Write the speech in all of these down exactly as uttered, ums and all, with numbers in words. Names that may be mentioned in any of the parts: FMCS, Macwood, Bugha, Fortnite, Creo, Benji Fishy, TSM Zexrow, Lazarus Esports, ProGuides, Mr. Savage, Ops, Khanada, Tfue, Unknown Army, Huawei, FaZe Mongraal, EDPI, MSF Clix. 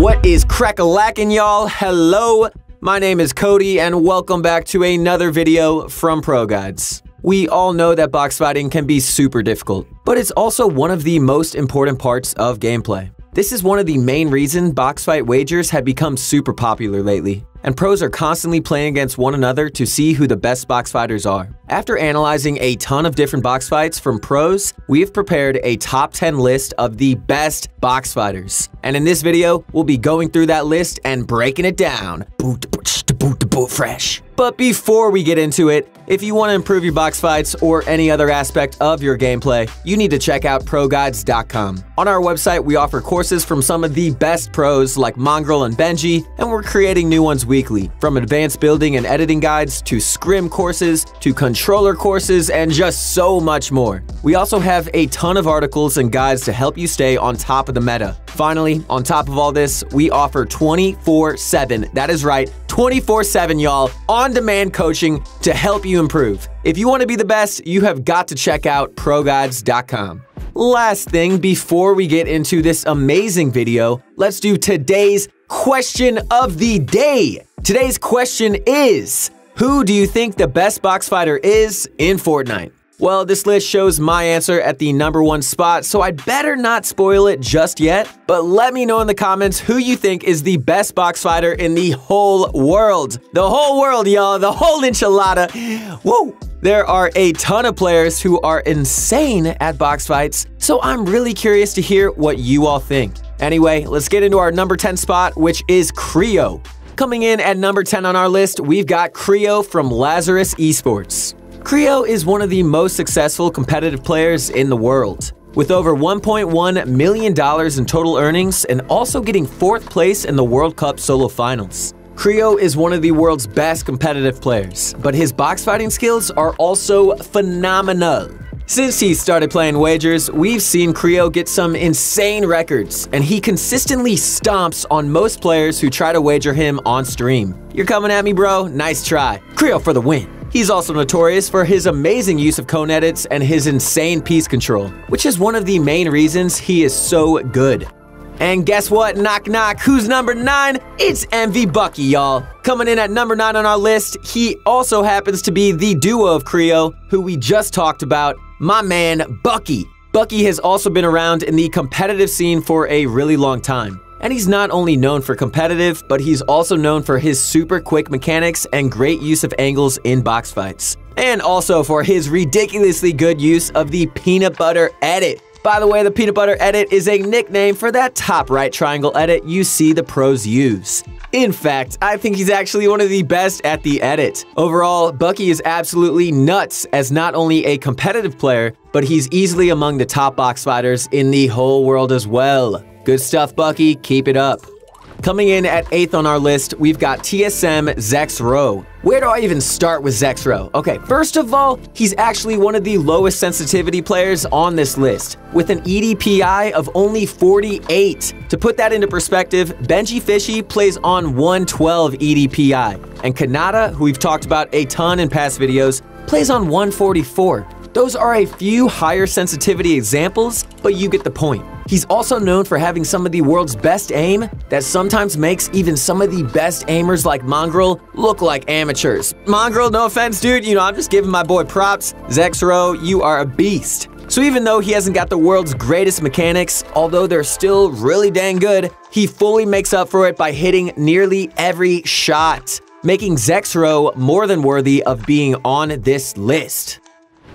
What is crack-a-lackin', y'all? Hello, my name is Cody, and welcome back to another video from ProGuides. We all know that box fighting can be super difficult, but it's also one of the most important parts of gameplay. This is one of the main reasons box fight wagers have become super popular lately, and pros are constantly playing against one another to see who the best box fighters are. After analyzing a ton of different box fights from pros, we have prepared a top ten list of the best box fighters. And in this video, we'll be going through that list and breaking it down. Fresh. But before we get into it, if you want to improve your box fights or any other aspect of your gameplay, you need to check out pro guides dot com. On our website, we offer courses from some of the best pros like Mongraal and Benji, and we're creating new ones weekly, from advanced building and editing guides to scrim courses to controller courses and just so much more. We also have a ton of articles and guides to help you stay on top of the meta. Finally, on top of all this, we offer twenty-four seven, that is right, twenty-four seven, y'all, on-demand coaching to help you improve. If you want to be the best, you have got to check out pro guides dot com. Last thing, before we get into this amazing video, let's do today's question of the day. Today's question is, who do you think the best box fighter is in Fortnite? Well, this list shows my answer at the number one spot, so I'd better not spoil it just yet, but let me know in the comments who you think is the best box fighter in the whole world. The whole world, y'all, the whole enchilada. Whoa! There are a ton of players who are insane at box fights, so I'm really curious to hear what you all think. Anyway, let's get into our number ten spot, which is Creo. Coming in at number ten on our list, we've got Creo from Lazarus Esports. Creo is one of the most successful competitive players in the world. With over one point one million dollars in total earnings and also getting fourth place in the World Cup solo finals. Creo is one of the world's best competitive players, but his boxfighting skills are also phenomenal. Since he started playing wagers, we've seen Creo get some insane records, and he consistently stomps on most players who try to wager him on stream. You're coming at me, bro? Nice try. Creo for the win. He's also notorious for his amazing use of cone edits and his insane piece control, which is one of the main reasons he is so good. And guess what? Knock, knock. Who's number nine? It's M V Bucky, y'all. Coming in at number nine on our list, he also happens to be the duo of Creo, who we just talked about, my man Bucky. Bucky has also been around in the competitive scene for a really long time. And he's not only known for competitive, but he's also known for his super quick mechanics and great use of angles in box fights. And also for his ridiculously good use of the peanut butter edit. By the way, the peanut butter edit is a nickname for that top right triangle edit you see the pros use. In fact, I think he's actually one of the best at the edit. Overall, Bucky is absolutely nuts as not only a competitive player, but he's easily among the top box fighters in the whole world as well. Good stuff, Bucky. Keep it up. Coming in at eighth on our list, we've got T S M Zexrow. Where do I even start with Zexrow? Okay, first of all, he's actually one of the lowest sensitivity players on this list, with an E D P I of only forty-eight. To put that into perspective, Benji Fishy plays on one twelve E D P I, and Khanada, who we've talked about a ton in past videos, plays on one forty-four. Those are a few higher sensitivity examples, but you get the point. He's also known for having some of the world's best aim that sometimes makes even some of the best aimers like Mongraal look like amateurs. Mongraal, no offense, dude, you know, I'm just giving my boy props. Zexrow, you are a beast. So even though he hasn't got the world's greatest mechanics, although they're still really dang good, he fully makes up for it by hitting nearly every shot, making Zexrow more than worthy of being on this list.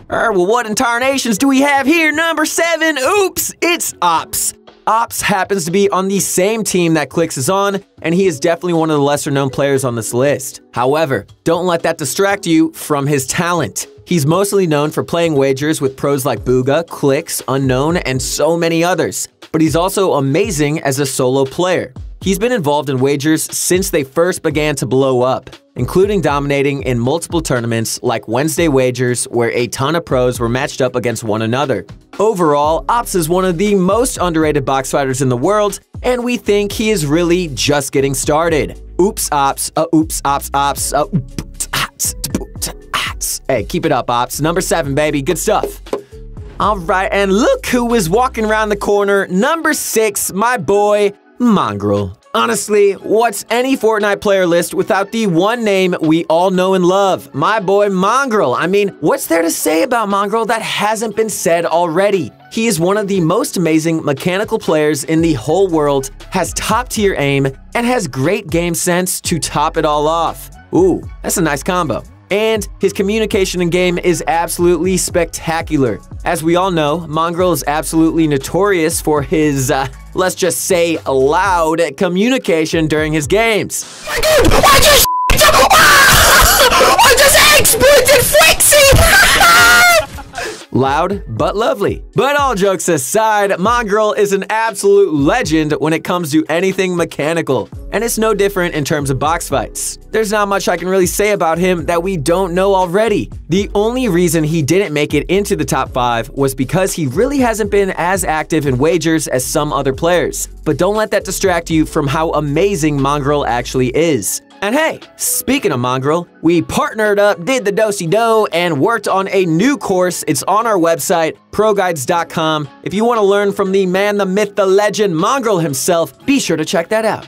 Alright, well, what incarnations do we have here? Number seven, oops, it's Ops. Ops happens to be on the same team that Clix is on, and he is definitely one of the lesser-known players on this list. However, don't let that distract you from his talent. He's mostly known for playing wagers with pros like Bugha, Clix, Unknown, and so many others, but he's also amazing as a solo player. He's been involved in wagers since they first began to blow up, including dominating in multiple tournaments like Wednesday Wagers, where a ton of pros were matched up against one another. Overall, Ops is one of the most underrated box fighters in the world, and we think he is really just getting started. Oops, Ops, uh, oops, Ops, Ops, uh, oops, Ops, Ops. Hey, keep it up, Ops. Number seven, baby. Good stuff. All right, and look who is walking around the corner. Number six, my boy, Mongraal. Honestly, what's any Fortnite player list without the one name we all know and love? My boy Mongraal. I mean, what's there to say about Mongraal that hasn't been said already? He is one of the most amazing mechanical players in the whole world, has top-tier aim, and has great game sense to top it all off. Ooh, that's a nice combo. And his communication in game is absolutely spectacular. As we all know, Mongraal is absolutely notorious for his, uh, let's just say, loud communication during his games. Dude, I just I just exploded Flexi! Loud, but lovely. But all jokes aside, Mongraal is an absolute legend when it comes to anything mechanical, and it's no different in terms of box fights. There's not much I can really say about him that we don't know already. The only reason he didn't make it into the top five was because he really hasn't been as active in wagers as some other players. But don't let that distract you from how amazing Mongraal actually is. And hey, speaking of Mongraal, we partnered up, did the do-si-do, and worked on a new course. It's on our website, pro guides dot com. If you want to learn from the man, the myth, the legend, Mongraal himself, be sure to check that out.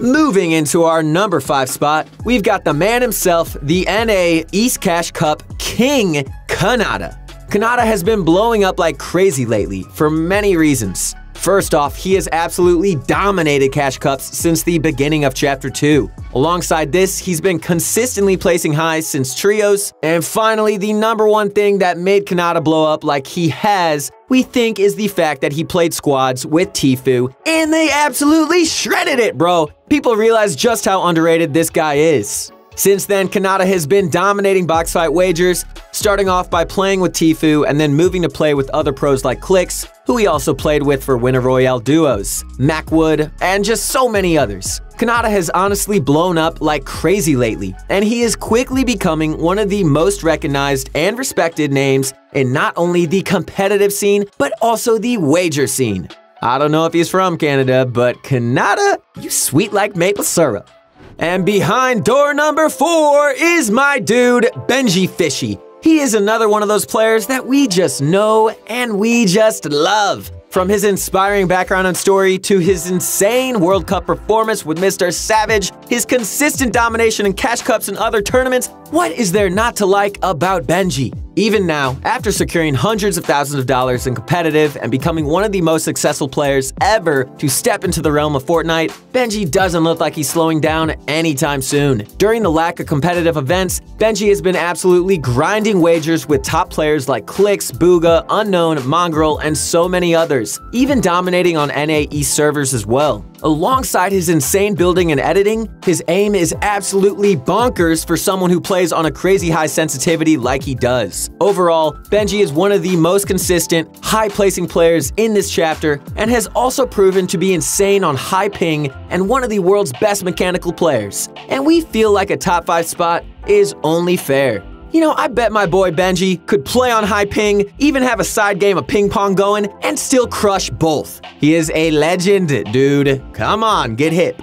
Moving into our number five spot, we've got the man himself, the N A East Cash Cup King, Khanada. Khanada has been blowing up like crazy lately for many reasons. First off, he has absolutely dominated Cash Cups since the beginning of Chapter two. Alongside this, he's been consistently placing highs since Trios. And finally, the number one thing that made Khanada blow up like he has, we think, is the fact that he played squads with Tfue, and they absolutely shredded it, bro! People realize just how underrated this guy is. Since then, Khanada has been dominating box fight wagers, starting off by playing with Tfue and then moving to play with other pros like Clix, who he also played with for Winner Royale duos, Macwood, and just so many others. Khanada has honestly blown up like crazy lately, and he is quickly becoming one of the most recognized and respected names in not only the competitive scene, but also the wager scene. I don't know if he's from Canada, but Khanada, you sweet like maple syrup. And behind door number four is my dude, Benji Fishy. He is another one of those players that we just know and we just love. From his inspiring background and story to his insane World Cup performance with Mister Savage, his consistent domination in Cash Cups and other tournaments, what is there not to like about Benji? Even now, after securing hundreds of thousands of dollars in competitive and becoming one of the most successful players ever to step into the realm of Fortnite, Benji doesn't look like he's slowing down anytime soon. During the lack of competitive events, Benji has been absolutely grinding wagers with top players like Clix, Bugha, Unknown, Mongraal, and so many others, even dominating on N A E servers as well. Alongside his insane building and editing, his aim is absolutely bonkers for someone who plays on a crazy high sensitivity like he does. Overall, Benji is one of the most consistent, high-placing players in this chapter and has also proven to be insane on high ping and one of the world's best mechanical players. And we feel like a top five spot is only fair. You know, I bet my boy Benji could play on high ping, even have a side game of ping pong going, and still crush both. He is a legend, dude. Come on, get hip.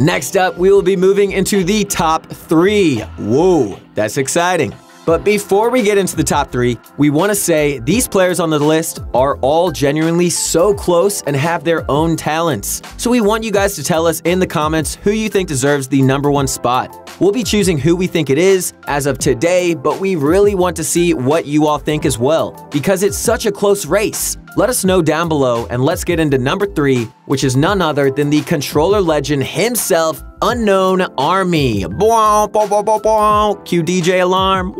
Next up, we will be moving into the top three. Whoa, that's exciting. But before we get into the top three, we want to say these players on the list are all genuinely so close and have their own talents. So we want you guys to tell us in the comments who you think deserves the number one spot. We'll be choosing who we think it is as of today, but we really want to see what you all think as well, because it's such a close race. Let us know down below, and let's get into number three, which is none other than the controller legend himself, Unknown Army. Q D J alarm.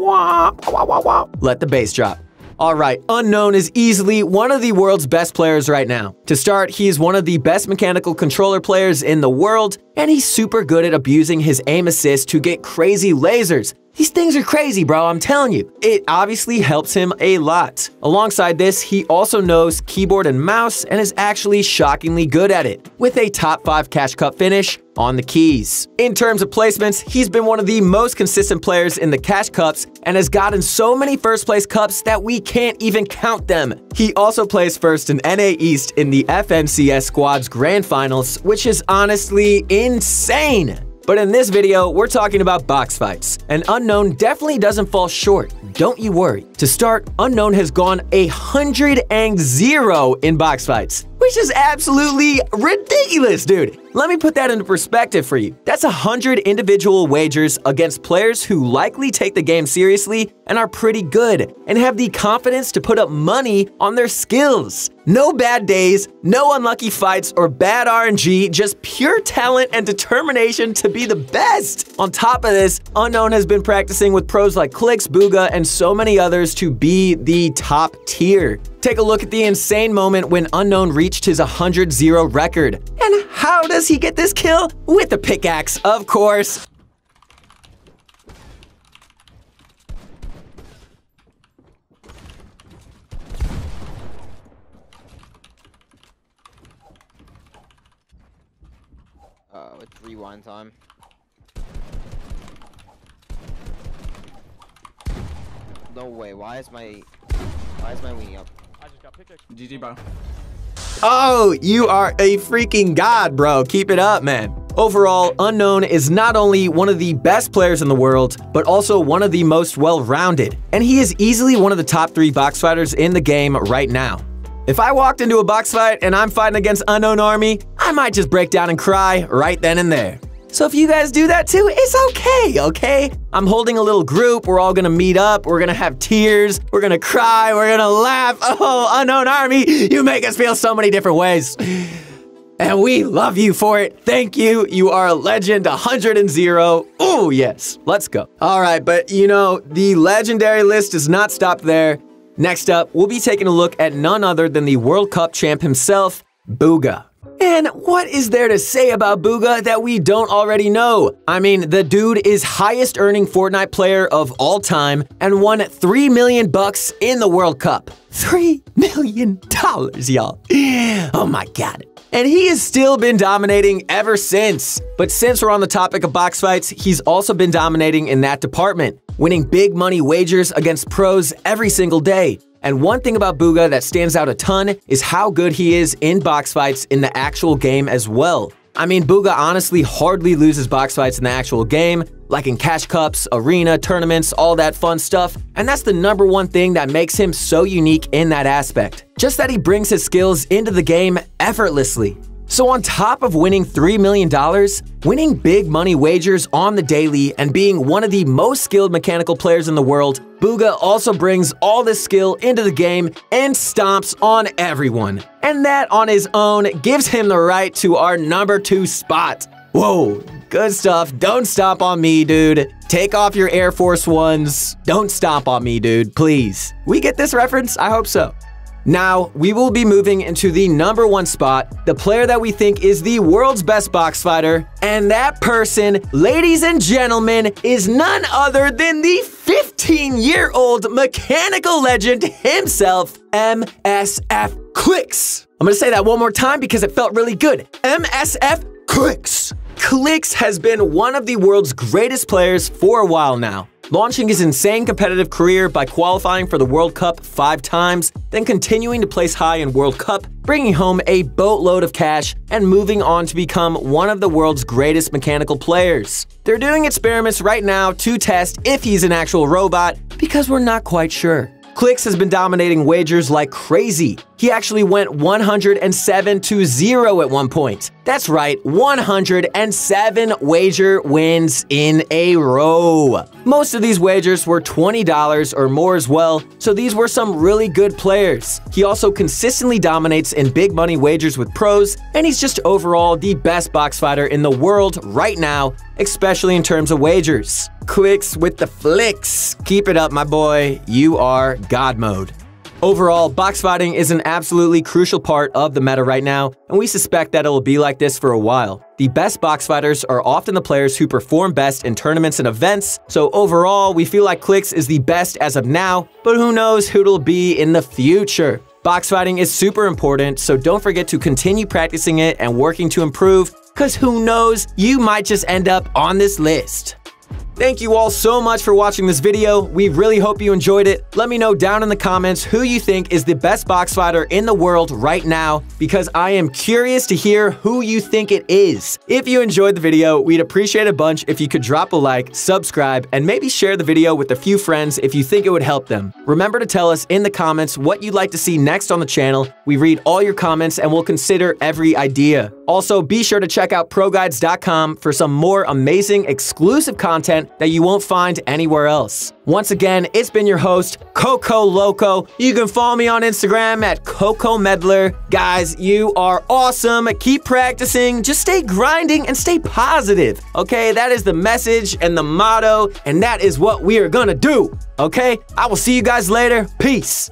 Let the bass drop. Alright, Unknown is easily one of the world's best players right now. To start, he is one of the best mechanical controller players in the world, and he's super good at abusing his aim assist to get crazy lasers. These things are crazy, bro, I'm telling you. It obviously helps him a lot. Alongside this, he also knows keyboard and mouse and is actually shockingly good at it, with a top five Cash Cup finish on the keys. In terms of placements, he's been one of the most consistent players in the Cash Cups and has gotten so many first place cups that we can't even count them. He also plays first in N A East in the F M C S Squad's Grand Finals, which is honestly insane. But in this video, we're talking about box fights, and Unknown definitely doesn't fall short, don't you worry. To start, Unknown has gone a hundred and zero in box fights, which is absolutely ridiculous, dude. Let me put that into perspective for you. That's one hundred individual wagers against players who likely take the game seriously and are pretty good and have the confidence to put up money on their skills. No bad days, no unlucky fights or bad R N G, just pure talent and determination to be the best. On top of this, Unknown has been practicing with pros like Clix, Bugha, and so many others to be the top tier. Take a look at the insane moment when Unknown reached his one hundred zero record. And how does he get this kill? With the pickaxe, of course. Uh, with rewind time. No way, why is my, why is my weenie up? I just got pickaxe. G G, bro. Oh, you are a freaking god, bro. Keep it up, man. Overall, Unknown is not only one of the best players in the world, but also one of the most well-rounded. And he is easily one of the top three box fighters in the game right now. If I walked into a box fight and I'm fighting against Unknown Army, I might just break down and cry right then and there. So if you guys do that too, it's okay, okay? I'm holding a little group, we're all gonna meet up, we're gonna have tears, we're gonna cry, we're gonna laugh. Oh, Unknown Army, you make us feel so many different ways. And we love you for it. Thank you, you are a legend, one hundred zero. Oh yes, let's go. All right, but you know, the legendary list does not stop there. Next up, we'll be taking a look at none other than the World Cup champ himself, Bugha. And what is there to say about Bugha that we don't already know? I mean, the dude is highest earning Fortnite player of all time and won three million bucks in the World Cup. three million dollars, y'all. Oh my God. And he has still been dominating ever since. But since we're on the topic of box fights, he's also been dominating in that department, winning big money wagers against pros every single day. And one thing about Bugha that stands out a ton is how good he is in box fights in the actual game as well. I mean, Bugha honestly hardly loses box fights in the actual game, like in cash cups, arena, tournaments, all that fun stuff. And that's the number one thing that makes him so unique in that aspect. Just that he brings his skills into the game effortlessly. So on top of winning three million dollars, winning big money wagers on the daily and being one of the most skilled mechanical players in the world, Bugha also brings all this skill into the game and stomps on everyone. And that on his own gives him the right to our number two spot. Whoa, good stuff. Don't stomp on me, dude. Take off your Air Force Ones. Don't stomp on me, dude, please. We get this reference? I hope so. Now, we will be moving into the number one spot, the player that we think is the world's best box fighter, and that person, ladies and gentlemen, is none other than the fifteen-year-old mechanical legend himself, M S F Clix. I'm gonna say that one more time because it felt really good. M S F Clix. Clix has been one of the world's greatest players for a while now, launching his insane competitive career by qualifying for the World Cup five times, then continuing to place high in World Cup, bringing home a boatload of cash, and moving on to become one of the world's greatest mechanical players. They're doing experiments right now to test if he's an actual robot, because we're not quite sure. Clix has been dominating wagers like crazy. He actually went one hundred seven to zero at one point. That's right, one hundred seven wager wins in a row. Most of these wagers were twenty dollars or more as well, so these were some really good players. He also consistently dominates in big money wagers with pros, and he's just overall the best box fighter in the world right now, especially in terms of wagers. Clix with the flicks. Keep it up, my boy. You are God mode. Overall, box fighting is an absolutely crucial part of the meta right now, and we suspect that it will be like this for a while. The best box fighters are often the players who perform best in tournaments and events, so overall, we feel like Clix is the best as of now, but who knows who it'll be in the future. Box fighting is super important, so don't forget to continue practicing it and working to improve, because who knows, you might just end up on this list. Thank you all so much for watching this video. We really hope you enjoyed it. Let me know down in the comments who you think is the best box fighter in the world right now, because I am curious to hear who you think it is. If you enjoyed the video, we'd appreciate a bunch if you could drop a like, subscribe, and maybe share the video with a few friends if you think it would help them. Remember to tell us in the comments what you'd like to see next on the channel. We read all your comments and we'll consider every idea. Also, be sure to check out pro guides dot com for some more amazing exclusive content that you won't find anywhere else. Once again, it's been your host, Coco Loco. You can follow me on Instagram at Coco Medler. Guys, you are awesome. Keep practicing. Just stay grinding and stay positive. Okay, that is the message and the motto, and that is what we are gonna do. Okay, I will see you guys later. Peace.